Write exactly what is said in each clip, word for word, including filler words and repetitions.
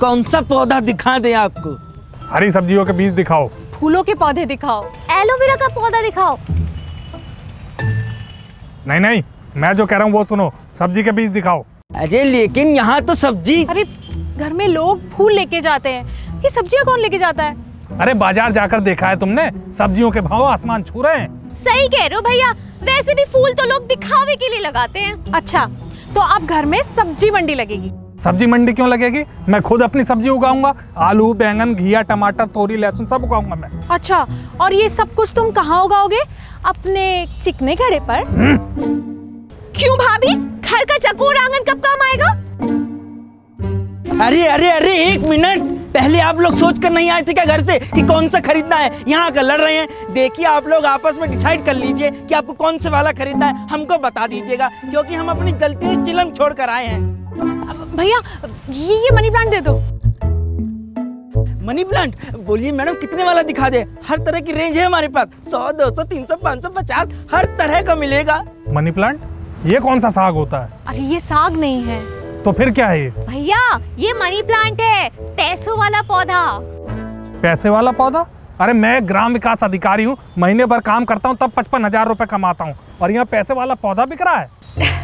कौन सा पौधा दिखा दें आपको? हरी सब्जियों के बीज दिखाओ, फूलों के पौधे दिखाओ, एलोवेरा का पौधा दिखाओ। नहीं नहीं, मैं जो कह रहा हूँ वो सुनो, सब्जी के बीज दिखाओ। अरे लेकिन यहाँ तो सब्जी। अरे घर में लोग फूल लेके जाते हैं, ये सब्जियाँ कौन लेके जाता है? अरे बाजार जाकर देखा है तुमने, सब्जियों के भाव आसमान छू रहे हैं। सही कह रहे हो भैया, वैसे भी फूल तो लोग दिखावे के लिए लगाते हैं। अच्छा, तो अब घर में सब्जी मंडी लगेगी। सब्जी मंडी क्यों लगेगी? मैं खुद अपनी सब्जी उगाऊंगा, आलू, बैंगन, घिया, टमाटर, तोरी, लहसुन सब उगाऊंगा मैं। अच्छा, और ये सब कुछ तुम कहाँ उगाओगे? अपने चिकने घड़े पर? क्यों भाभी, घर का चकोर आंगन कब काम आएगा? अरे अरे अरे एक मिनट, पहले आप लोग सोच कर नहीं आए थे क्या घर से कि कौन सा खरीदना है? यहाँ आकर लड़ रहे हैं। देखिए आप लोग आपस में डिसाइड कर लीजिए कि आपको कौन से वाला खरीदना है, हमको बता दीजिएगा, क्योंकि हम अपनी जलती हुई चिलम छोड़ कर आए हैं। भैया ये ये मनी प्लांट दे दो। Money plant? बोलिए मैडम कितने वाला दिखा दे? हर तरह की रेंज है हमारे पास, सौ, दो सौ, तीन सौ, पाँच सौ पचास, हर तरह का मिलेगा। Money plant? ये कौन सा साग होता है? अरे ये साग नहीं है तो फिर क्या है? भैया ये मनी प्लांट है, पैसों वाला पौधा। पैसे वाला पौधा? अरे मैं ग्राम विकास अधिकारी हूँ, महीने भर काम करता हूँ तब पचपन हजार रुपए कमाता हूँ, और यहाँ पैसे वाला पौधा बिक रहा है।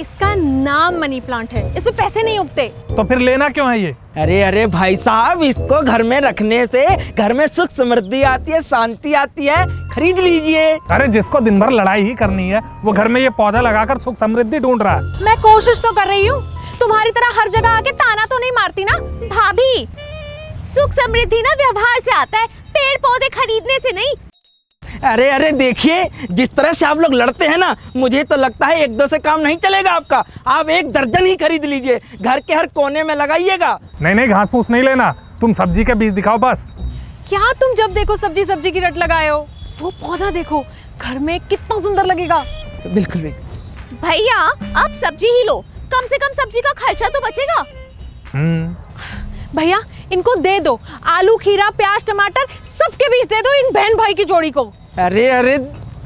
इसका नाम मनी प्लांट है, इसमें पैसे नहीं उगते। तो फिर लेना क्यों है ये? अरे अरे भाई साहब, इसको घर में रखने से घर में सुख समृद्धि आती है, शांति आती है, खरीद लीजिए। अरे जिसको दिन भर लड़ाई ही करनी है वो घर में ये पौधा लगाकर सुख समृद्धि ढूंढ रहा है। मैं कोशिश तो कर रही हूँ, तुम्हारी तरह हर जगह आके ताना तो नहीं मारती ना भाभी। सुख समृद्धि ना व्यवहार से आता है, पेड़ पौधे खरीदने से नहीं। अरे अरे देखिए, जिस तरह से आप लोग लड़ते हैं ना, मुझे तो लगता है एक दो से काम नहीं चलेगा आपका, आप एक दर्जन ही खरीद लीजिए, घर के हर कोने में लगाइएगा। नहीं नहीं, घास फूस नहीं लेना, तुम सब्जी के बीज दिखाओ बस। क्या तुम जब देखो सब्जी सब्जी की रट लगाए हो? वो पौधा देखो, घर में कितना सुंदर लगेगा। बिल्कुल बिल्कुल भैया, आप सब्जी ही लो, कम से कम सब्जी का खर्चा तो बचेगा। भैया इनको दे दो, आलू, खीरा, प्याज, टमाटर सबके बीज दे दो इन बहन भाई की जोड़ी को। अरे अरे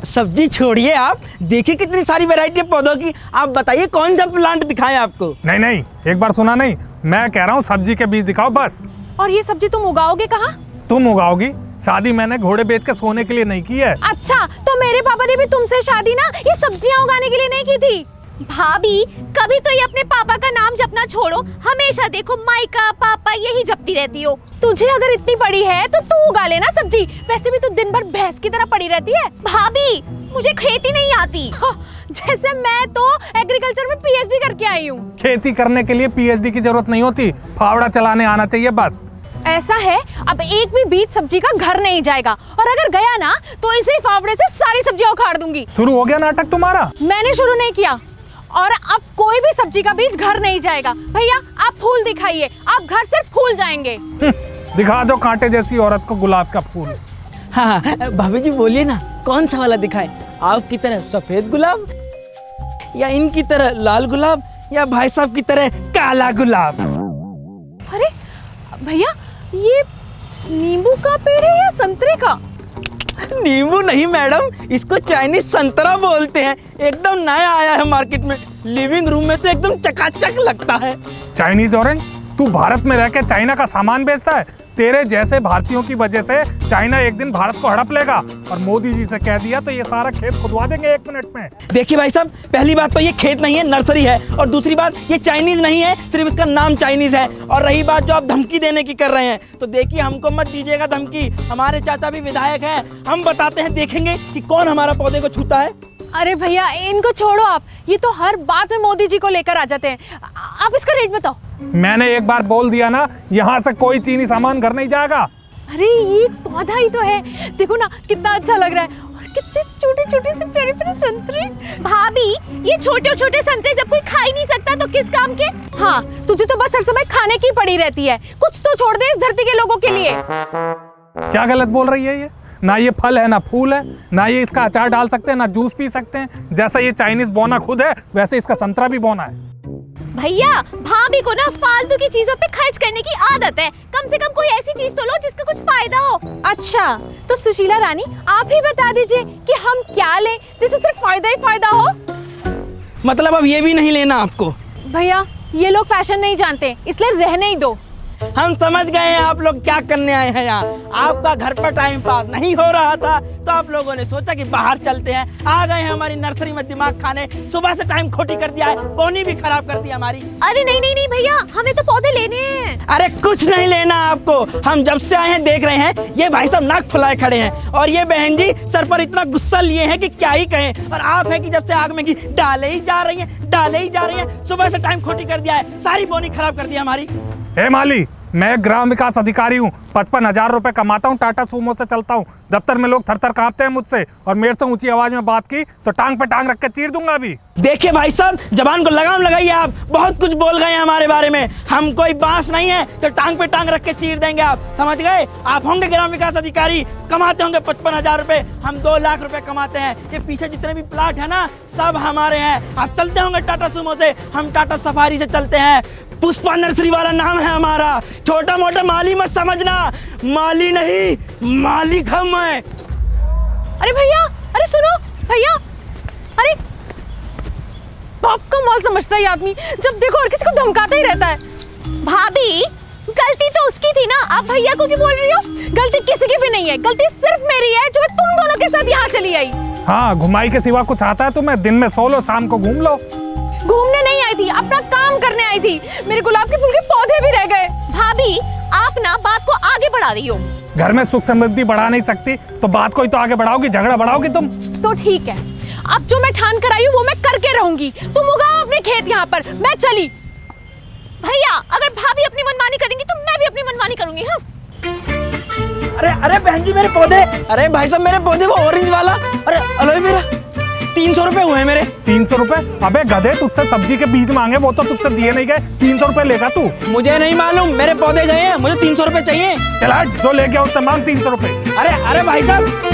सब्जी छोड़िए आप, देखिए कितनी सारी वैरायटी है पौधों की, आप बताइए कौन सा प्लांट दिखाएं आपको? नहीं नहीं, एक बार सुना नहीं, मैं कह रहा हूँ सब्जी के बीज दिखाओ बस। और ये सब्जी तुम उगाओगे कहाँ? तुम उगाओगी? शादी मैंने घोड़े बेच कर सोने के लिए नहीं की है। अच्छा, तो मेरे पापा ने भी तुमसे शादी ना ये सब्जियाँ उगाने के लिए नहीं की थी। भाभी कभी तो ये अपने पापा का नाम जपना छोड़ो, हमेशा देखो माइका पापा यही जपती रहती हो। तुझे अगर इतनी पड़ी है तो तू उगा लेना सब्जी, वैसे भी तू दिन भर भैंस की तरह पड़ी रहती है। भाभी मुझे खेती नहीं आती। हाँ, जैसे मैं तो एग्रीकल्चर में पीएचडी करके आई हूँ। खेती करने के लिए पीएचडी की जरूरत नहीं होती, फावड़ा चलाने आना चाहिए बस। ऐसा है, अब एक भी बीज सब्जी का घर नहीं जाएगा, और अगर गया ना तो इसे फावड़े से सारी सब्जियाँ उखाड़ दूंगी। शुरू हो गया नाटक तुम्हारा? मैंने शुरू नहीं किया, और अब कोई भी सब्जी का बीज घर नहीं जाएगा। भैया आप फूल दिखाइए, आप घर सिर्फ फूल जाएंगे। दिखा दो कांटे जैसी औरत को गुलाब का फूल। हाँ भाभी जी बोलिए ना, कौन सा वाला दिखाएं? आपकी तरह सफेद गुलाब, या इनकी तरह लाल गुलाब, या भाई साहब की तरह काला गुलाब? अरे भैया ये नींबू का पेड़ है या संतरे का? नींबू नहीं मैडम, इसको चाइनीज संतरा बोलते हैं, एकदम नया आया है मार्केट में, लिविंग रूम में तो एकदम चकाचक लगता है। Chinese orange? तू भारत में रहकर चाइना का सामान बेचता है, तेरे जैसे भारतीयों की वजह से चाइना एक दिन भारत को हड़प लेगा, और मोदी जी से कह दिया तो ये सारा खेत खुदवा देंगे एक मिनट में। देखिए भाई साहब, पहली बात तो ये खेत नहीं है, नर्सरी है, और दूसरी बात ये चाइनीज नहीं है, सिर्फ इसका नाम चाइनीज है। और रही बात जो आप धमकी देने की कर रहे हैं, तो देखिए हमको मत दीजिएगा धमकी, हमारे चाचा भी विधायक है, हम बताते हैं, देखेंगे कि कौन हमारा पौधे को छूता है। अरे भैया इनको छोड़ो आप, ये तो हर बात में मोदी जी को लेकर आ जाते हैं। आप इसका रेट बताओ। मैंने एक बार बोल दिया ना, यहाँ से कोई चीनी सामान घर नहीं जाएगा। अरे ये पौधा ही तो है, देखो ना कितना अच्छा लग रहा है, और कितने छोटे छोटे से प्यारे प्यारे संतरे। भाभी ये छोटे छोटे संतरे जब कोई खा ही नहीं सकता तो किस काम के? हाँ तुझे तो बस हर समय खाने की पड़ी रहती है, कुछ तो छोड़ दे इस धरती के लोगों के लिए। क्या गलत बोल रही है ये? ना ये फल है, ना फूल है, ना ये इसका अचार डाल सकते हैं, ना जूस पी सकते हैं। जैसा ये चाइनीज बोना खुद है, वैसे इसका संतरा भी बोना है। भैया भाभी को ना फालतू की चीजों पे खर्च करने की आदत है, कम से कम कोई ऐसी चीज तो लो जिसका कुछ फायदा हो। अच्छा तो सुशीला रानी आप ही बता दीजिए कि हम क्या लें जिससे सिर्फ फायदा ही फायदा हो। मतलब अब ये भी नहीं लेना आपको? भैया ये लोग फैशन नहीं जानते, इसलिए रहने ही दो। हम समझ गए हैं आप लोग क्या करने आए हैं यहाँ। आपका घर पर टाइम पास नहीं हो रहा था तो आप लोगों ने सोचा कि बाहर चलते हैं, आ गए हैं हमारी नर्सरी में दिमाग खाने। सुबह से टाइम खोटी कर दिया है, पौनी भी खराब कर दी हमारी। अरे नहीं नहीं नहीं भैया, हमें तो पौधे लेने हैं। अरे कुछ नहीं लेना आपको, हम जब से आए हैं देख रहे हैं ये भाई साहब नाक फुलाए खड़े हैं और ये बहन जी सर पर इतना गुस्सा लिए है कि क्या ही कहें। और आप है कि जब से आग में घी डाले ही जा रही है डाले ही जा रही है, सुबह से टाइम खोटी कर दिया है, सारी पौनी खराब कर दी हमारी। हे माली, मैं ग्राम विकास अधिकारी हूँ, पचपन हजार रुपये कमाता हूँ, टाटा सूमो से चलता हूँ, दफ्तर में लोग थरथर कांपते हैं मुझसे, और मेरे से ऊंची आवाज में बात की तो टांग पे टांग रख के चीर दूंगा। अभी देखिए भाई साहब, जबान को लगाम लगाइए, आप बहुत कुछ बोल गए हैं हमारे बारे में, हम कोई बांस नहीं है तो टांग पे टांग रख के चीर देंगे, आप समझ गए। आप होंगे ग्राम विकास अधिकारी, कमाते होंगे पचपन हजार रूपए, हम दो लाख रूपए कमाते हैं, ये पीछे जितने भी प्लाट है ना सब हमारे हैं। आप चलते होंगे टाटा सुमो से, हम टाटा सफारी से चलते हैं, पुष्पा नर्सरी वाला नाम है हमारा। छोटा मोटा माली मत समझना, माली नहीं मालिक हम हैं। अरे भैया, अरे सुनो भैया, अरे बाप का माल समझता है आदमी, जब देखो और किसी को धमकाता ही रहता है। भाभी गलती तो उसकी थी ना, आप भैया को क्यों बोल रही हो? गलती किसी की भी नहीं है, गलती सिर्फ मेरी है जो तुम दोनों के साथ यहाँ चली आई। हाँ, घुमाई के सिवा कुछ आता है तुम्हें? दिन में सो लो, शाम को घूम लो। घूमने नहीं आई थी, अपना काम करने आई थी, मेरे गुलाब के फूल के पौधे भी रह गए। भाभी आप ना बात को आगे बढ़ा रही हो, घर में सुख समृद्धि बढ़ा नहीं सकती तो बात को ही तो आगे बढ़ाओगी, झगड़ा बढ़ाओगी तुम तो। ठीक है, अब जो मैं ठान कर आई हूँ वो मैं करके रहूंगी, तुम उगाओ अपने खेत यहाँ पर, मैं चली। भैया अगर भाभी अपनी मनमानी करेंगी तो मैं भी अपनी मनमानी करूंगी। हाँ अरे अरे बहन जी मेरे पौधे, अरे भाई साहब मेरे पौधे, वो ऑरेंज वाला, अरे अलोई मेरा तीन सौ रुपए हुए मेरे। तीन सौ रुपए? अबे गधे, तुझसे सब्जी के बीज मांगे, वो तो तुझसे दिए नहीं गए। तीन सौ रुपए लेगा तू? मुझे नहीं मालूम, मेरे पौधे गए हैं, मुझे तीन सौ रुपए चाहिए। चला जो ले गया उससे मांग तीन सौ रुपए। अरे अरे भाई साहब